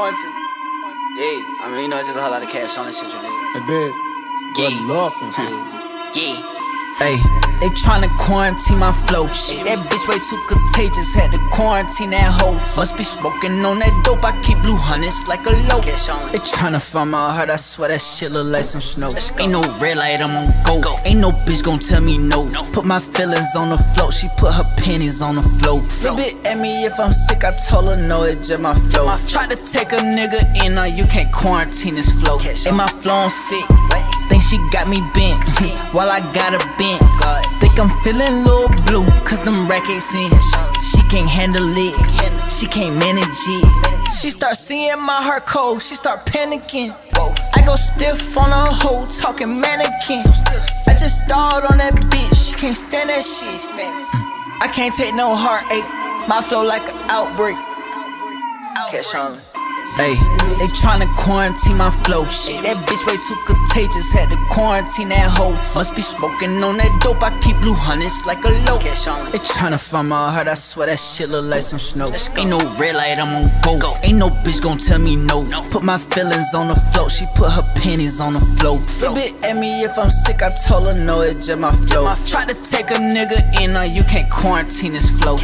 Yeah, I mean, it's just a whole lot of cash on this shit you did. I bet. Yeah. Yeah. Hey, they tryna quarantine my flow shit. That bitch way too contagious, had to quarantine that hoe. Must be smoking on that dope, I keep blue hunnids like a low. They tryna find my heart, I swear that shit look like some snow. Ain't no red light, I'm on go. Ain't no bitch gon' tell me no. Put my feelings on the float, she put her pennies on the float. They bit at me if I'm sick, I told her no, it's just my flow. Try to take a nigga in, now you can't quarantine this flow. Ain't my flow on sick, think she got me bent, while I got her bent. God. Think I'm feeling little blue, cause them rackets in. She can't handle it, she can't manage it. She start seeing my heart cold, she start panicking. I go stiff on a hoe, talking mannequin. I just stalled on that bitch, she can't stand that shit. I can't take no heartache, my flow like an outbreak. Catch on. Hey, they tryna quarantine my flow shit. That bitch way too contagious, had to quarantine that hoe. Must be smoking on that dope, I keep blue hunnids like a low. They tryna find my heart, I swear that shit look like some snow. Ain't no red light, I'm on go. Ain't no bitch gon' tell me no. Put my feelings on the float, she put her pennies on the float. They bit at me if I'm sick, I told her no, it's just my flow. Try to take a nigga in, now you can't quarantine this flow.